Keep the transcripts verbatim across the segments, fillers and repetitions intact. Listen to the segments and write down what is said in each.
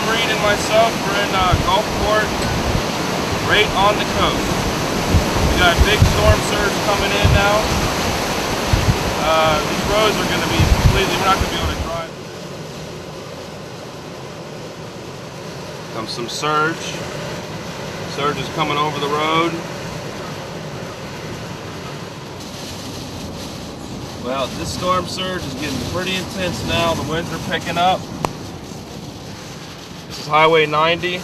Sam Reed and myself, we're in uh, Gulfport, right on the coast. We got a big storm surge coming in now. Uh, these roads are going to be completely, we're not going to be able to drive. Comes some surge. Surge is coming over the road. Well, this storm surge is getting pretty intense now. The winds are picking up. This is Highway ninety.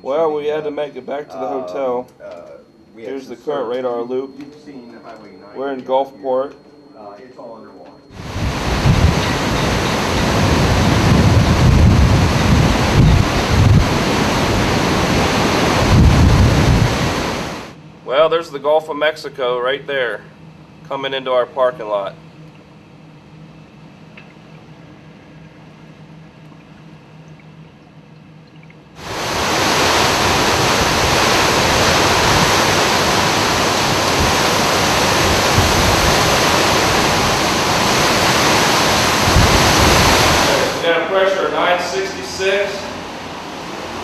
Well, we had to make it back to the hotel. Here's the current radar loop. We're in Gulfport. It's all underwater. Well, there's the Gulf of Mexico right there, coming into our parking lot. We've got a pressure of nine sixty-six.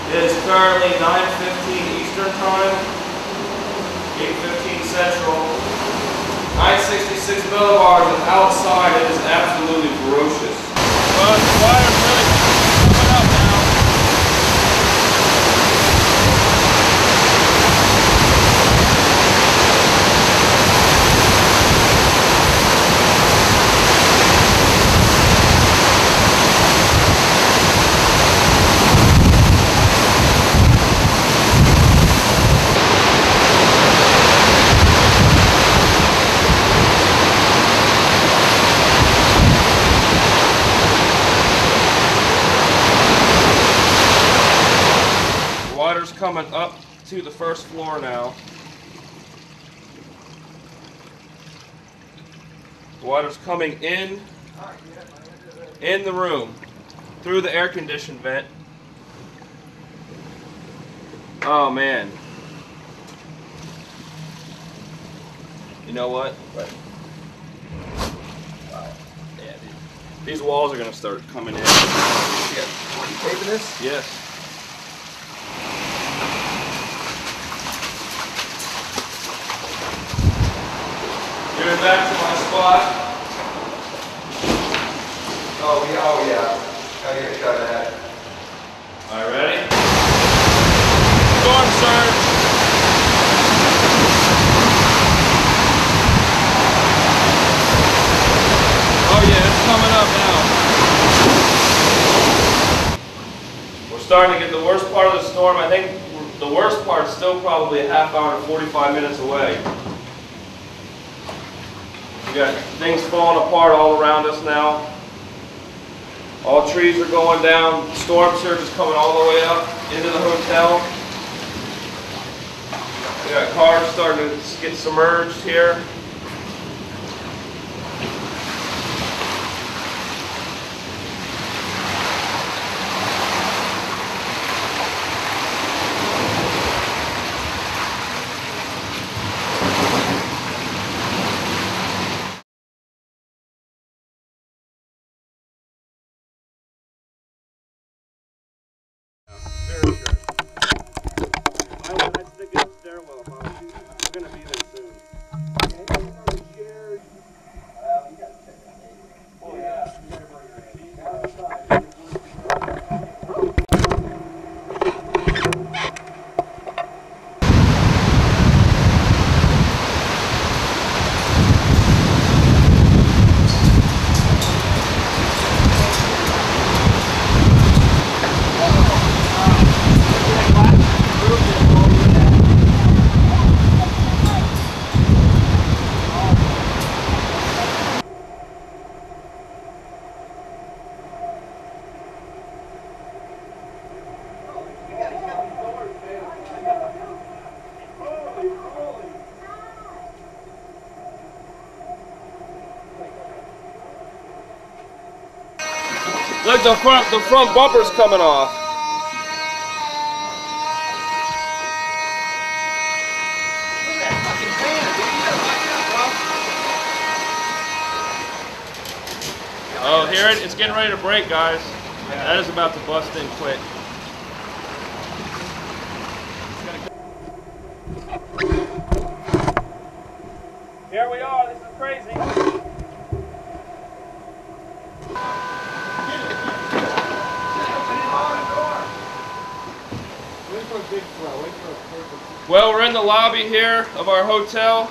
It is currently nine fifteen Eastern Time. eight fifteen Central. nine sixty-six millibars, and outside it is absolutely ferocious. Well, the fire's really coming up now. Coming up to the first floor now. The water's coming in, in the room, through the air-conditioned vent. Oh man. You know what? Right. Wow. Yeah, dude. These walls are gonna start coming in. Yeah. Are you taping this? Yes. Get back to my spot. Oh yeah, oh yeah. I gotta shut that. All right, ready? Storm surge. Oh yeah, it's coming up now. We're starting to get the worst part of the storm. I think the worst part's still probably a half hour and forty-five minutes away. We got things falling apart all around us now. All trees are going down. Storm surge is coming all the way up into the hotel. We got cars starting to get submerged here. Look, the front, the front bumper's coming off. Oh, here it is, getting ready to break, guys. That is about to bust in quick. Here we are, this is crazy. Well, we're in the lobby here of our hotel.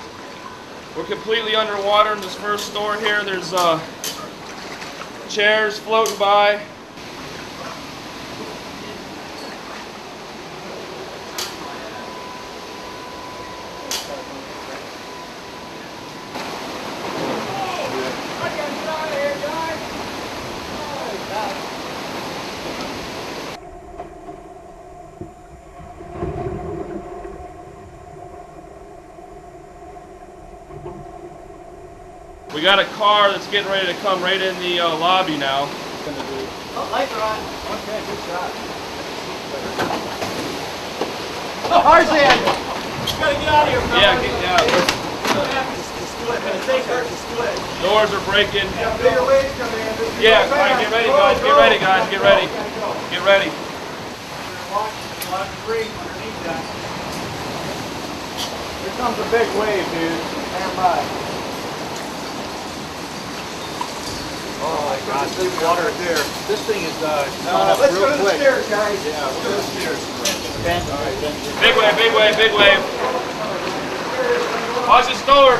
We're completely underwater in this first store here. There's uh, chairs floating by. We got a car that's getting ready to come right in the uh, lobby now. Oh, lights are on. Okay, good shot. Oh, Tarzan! You gotta get out of here, bro. Yeah, get out. Yeah, doors are breaking. Yeah, bigger waves coming in. Yeah, all right, get ready, guys. Get ready, guys. Get ready. Get ready. Here comes a big wave, dude. Stand by. Oh my God, there's water there. This thing is uh, coming up real quick. Let's go to the stairs, guys. Yeah, let's go to the stairs. Big wave, big wave, big wave. Watch this door.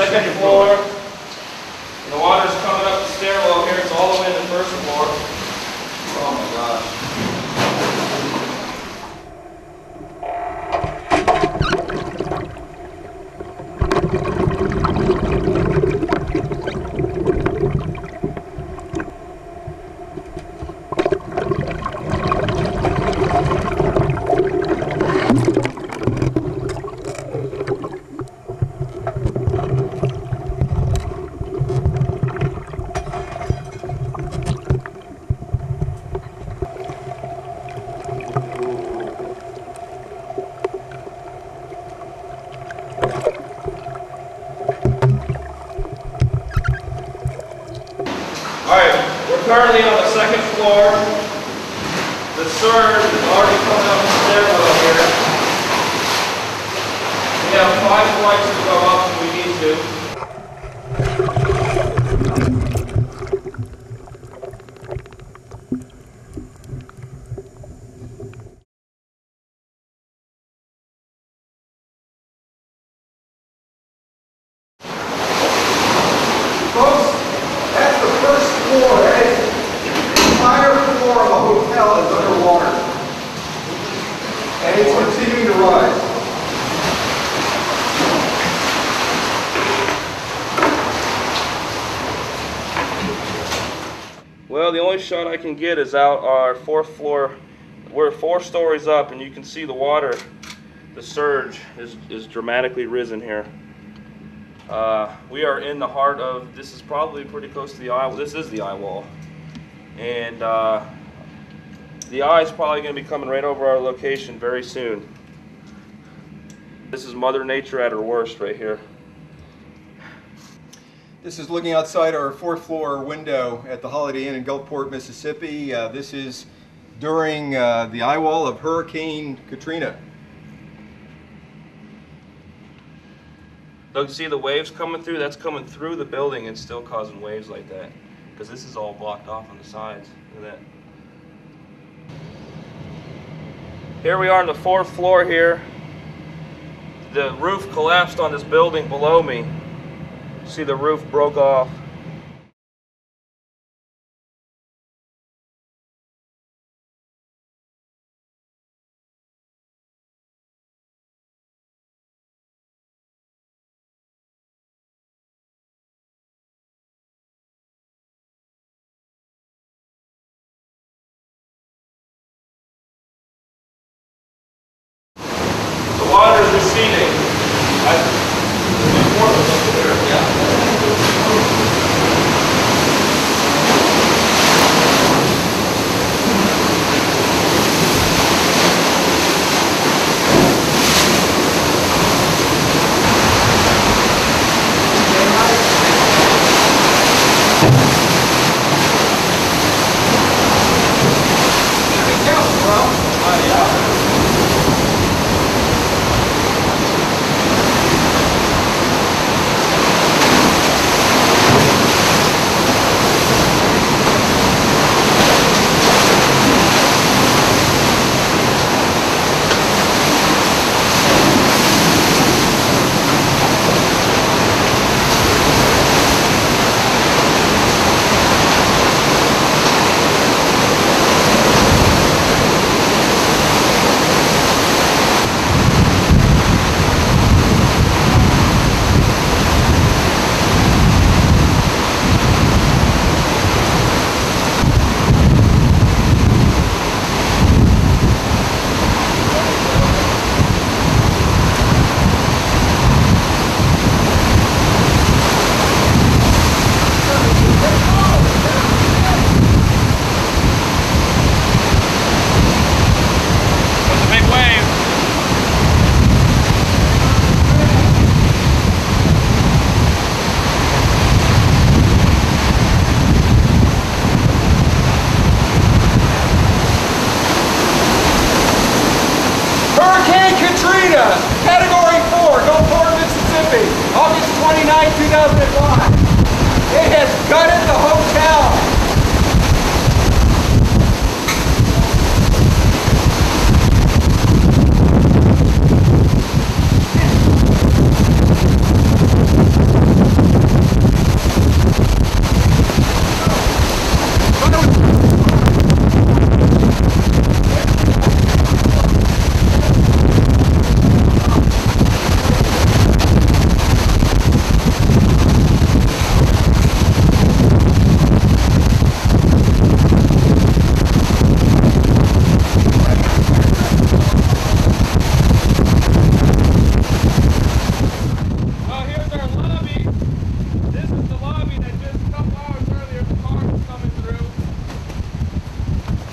Second floor, and the water's coming up the stairwell here. It's all the way to the first floor. Oh my Currently on the second floor, the surge is already coming up the stairwell here. We have five flights to go up if we need to. Folks, that's the first floor. It's continuing to rise. Well, the only shot I can get is out our fourth floor. We're four stories up, and you can see the water, the surge is, is dramatically risen here. Uh, we are in the heart of, this is probably pretty close to the eye, this is the eye wall. And uh, the eye is probably going to be coming right over our location very soon. This is Mother Nature at her worst right here. This is looking outside our fourth floor window at the Holiday Inn in Gulfport, Mississippi. Uh, this is during uh, the eye wall of Hurricane Katrina. Don't you see the waves coming through? That's coming through the building and still causing waves like that, because this is all blocked off on the sides. Look at that. Here we are on the fourth floor here. The roof collapsed on this building below me. See, the roof broke off.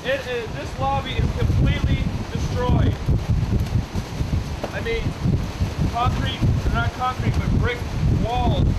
It is, this lobby is completely destroyed. I mean, concrete, not concrete, but brick walls.